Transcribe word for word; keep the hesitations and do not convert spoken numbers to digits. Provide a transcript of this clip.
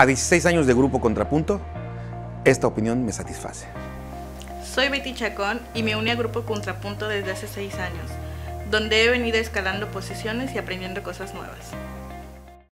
A dieciséis años de Grupo Contrapunto, esta opinión me satisface. Soy Betty Chacón y me uní a Grupo Contrapunto desde hace seis años, donde he venido escalando posiciones y aprendiendo cosas nuevas.